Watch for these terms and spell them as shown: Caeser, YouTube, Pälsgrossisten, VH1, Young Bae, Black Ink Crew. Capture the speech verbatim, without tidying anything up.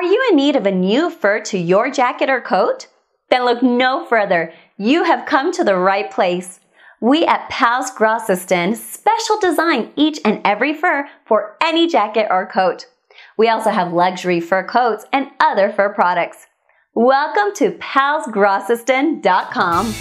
Are you in need of a new fur to your jacket or coat? Then look no further. You have come to the right place. We at Pälsgrossisten special design each and every fur for any jacket or coat. We also have luxury fur coats and other fur products. Welcome to Pälsgrossisten dot com.